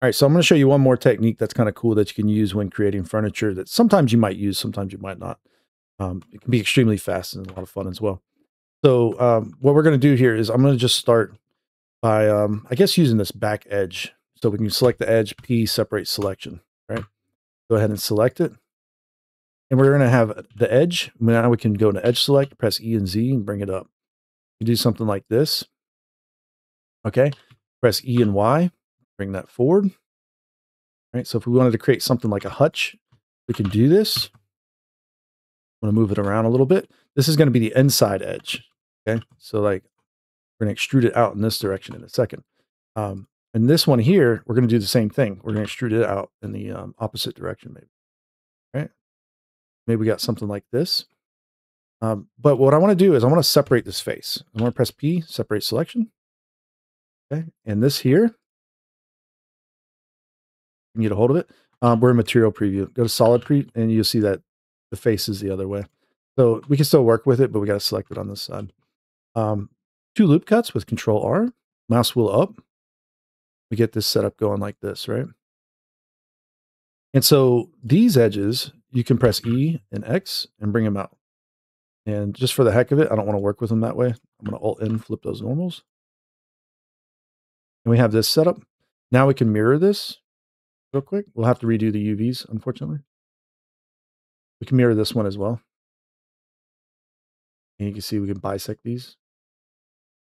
All right, so I'm going to show you one more technique that's kind of cool that you can use when creating furniture that sometimes you might use, sometimes you might not. It can be extremely fast and a lot of fun as well. So what we're going to do here is I'm going to just start by, I guess, using this back edge. So we can select the edge, P, separate selection, right? Go ahead and select it. And we're going to have the edge. Now we can go to edge select, press E and Z and bring it up. You do something like this. Okay, press E and Y. Bring that forward. All right, so if we wanted to create something like a hutch, we can do this. I'm going to move it around a little bit. This is going to be the inside edge. Okay, so like we're going to extrude it out in this direction in a second. And this one here, we're going to do the same thing. We're going to extrude it out in the opposite direction, maybe. All right, maybe we got something like this. But what I want to do is I want to separate this face. I want to press P, separate selection. Okay, and this here. Get a hold of it. We're in material preview. Go to solid preview and you'll see that the face is the other way. So we can still work with it, but we got to select it on this side. Two loop cuts with control R, mouse wheel up. We get this setup going like this, right? And so these edges, you can press E and X and bring them out. And just for the heck of it, I don't want to work with them that way. I'm going to Alt-N, flip those normals. And we have this setup. Now we can mirror this. Real quick, we'll have to redo the UVs, unfortunately. We can mirror this one as well. And you can see we can bisect these.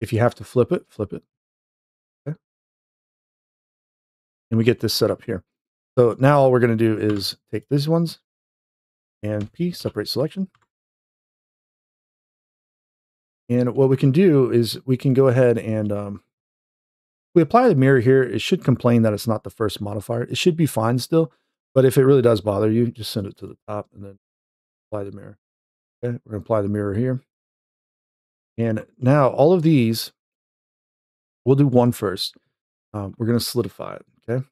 If you have to flip it, flip it. Okay. And we get this set up here. So now all we're going to do is take these ones and P, separate selection. And what we can do is we can go ahead and we apply the mirror here. It should complain that it's not the first modifier. It should be fine still, but if it really does bother you, just send it to the top and then apply the mirror. Okay, we're gonna apply the mirror here. And now all of these, we'll do one first. We're gonna solidify it, okay?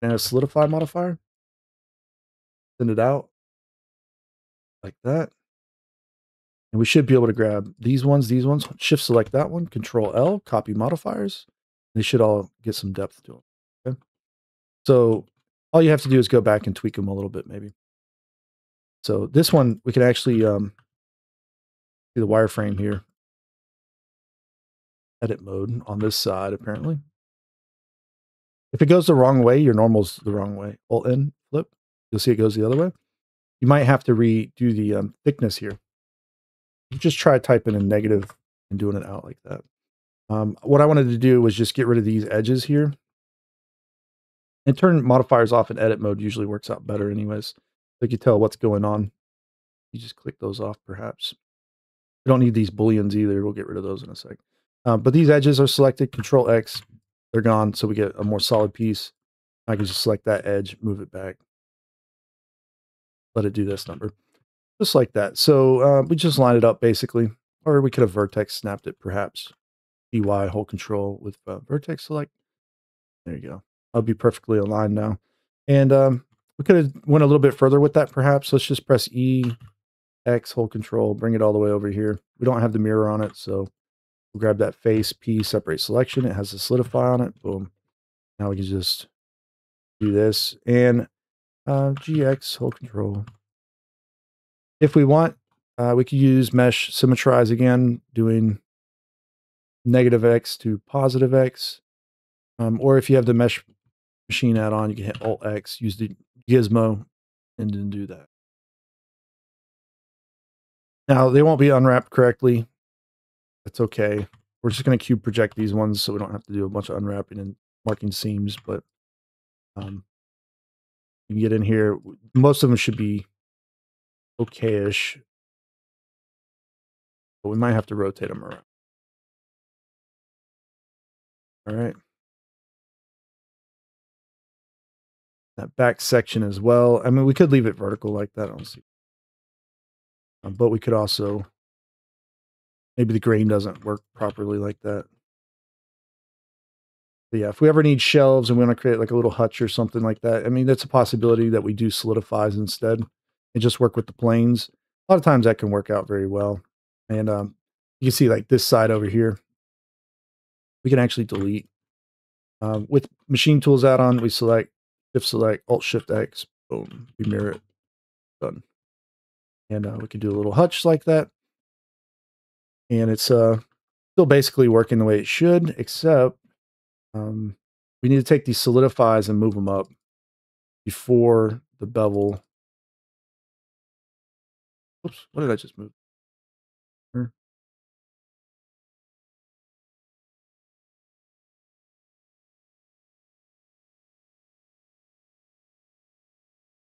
Now solidify modifier, send it out like that. And we should be able to grab these ones, shift select that one, control L, copy modifiers. They should all get some depth to them. Okay? So all you have to do is go back and tweak them a little bit, maybe. So this one, we can actually see the wireframe here. Edit mode on this side, apparently. If it goes the wrong way, your normal's the wrong way. Alt-N, flip. You'll see it goes the other way. You might have to redo the thickness here. You just try typing in negative and doing it out like that. What I wanted to do was just get rid of these edges here and turn modifiers off in edit mode. Usually works out better anyways. So you can tell what's going on. You just click those off perhaps. You don't need these booleans either. We'll get rid of those in a sec. But these edges are selected. Control X, they're gone. So we get a more solid piece. I can just select that edge, move it back. Let it do this number. Just like that. So we just line it up basically, or we could have vertex snapped it perhaps. Y hold control with vertex select. There you go. I'll be perfectly aligned now. And we could have went a little bit further with that perhaps. Let's just press E, X, hold control, bring it all the way over here. We don't have the mirror on it, so we'll grab that face, P, separate selection. It has a solidify on it. Boom. Now we can just do this. And GX, hold control. If we want, we could use mesh symmetrize again, doing negative X to positive X. Or if you have the mesh machine add-on, you can hit Alt X, use the gizmo, and then do that. Now, they won't be unwrapped correctly. That's okay. We're just going to cube project these ones so we don't have to do a bunch of unwrapping and marking seams, but you can get in here. Most of them should be okay-ish, but we might have to rotate them around. All right. That back section as well. I mean, we could leave it vertical like that. I don't see. But we could also, maybe the grain doesn't work properly like that. But yeah, if we ever need shelves and we want to create like a little hutch or something like that, I mean, that's a possibility that we do solidifies instead and just work with the planes. A lot of times that can work out very well. And you can see like this side over here. We can actually delete With machine tools add-on, we select, shift select, alt shift X, boom, we mirror it, done. And we can do a little hutch like that. And it's still basically working the way it should, except we need to take these solidifies and move them up before the bevel. Oops, what did I just move? Here.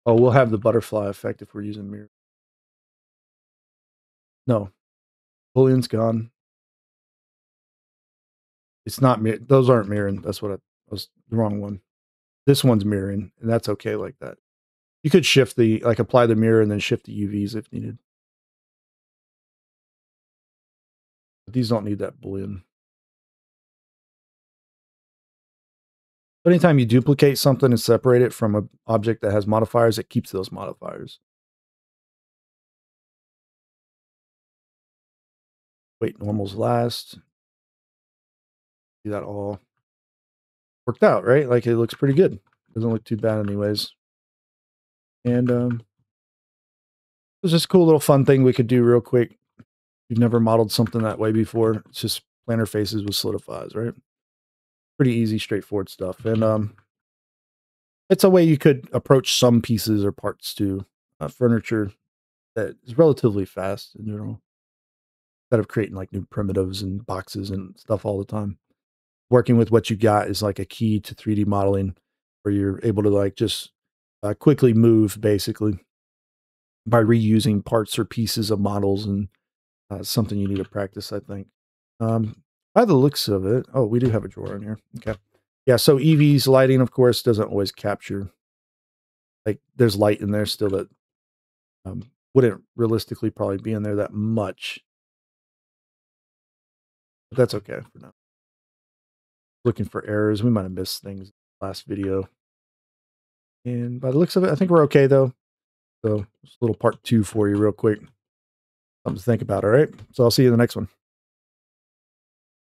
Oh, we'll have the butterfly effect if we're using mirror. No, Boolean's gone. It's not mirror. Those aren't mirroring. That's what I was the wrong one. This one's mirroring, and that's okay like that. You could shift the, like, apply the mirror and then shift the UVs if needed. But these don't need that Boolean. But anytime you duplicate something and separate it from an object that has modifiers, it keeps those modifiers. Wait, normal's last. See that all worked out, right? Like, it looks pretty good. Doesn't look too bad anyways. And it was just a cool little fun thing we could do real quick. You've never modeled something that way before. It's just planar faces with solidifies, right? Pretty easy, straightforward stuff. And it's a way you could approach some pieces or parts to furniture that is relatively fast in general. Instead of creating like new primitives and boxes and stuff all the time. Working with what you got is like a key to 3D modeling, where you're able to like just quickly move basically by reusing parts or pieces of models, and something you need to practice, I think. By the looks of it, oh, we do have a drawer in here. Okay. Yeah, so EV's lighting, of course, doesn't always capture. Like, there's light in there still that wouldn't realistically probably be in there that much. But that's okay for now. Looking for errors. We might have missed things in the last video. And by the looks of it, I think we're okay, though. So, just a little part 2 for you real quick. Something to think about, all right? So I'll see you in the next one.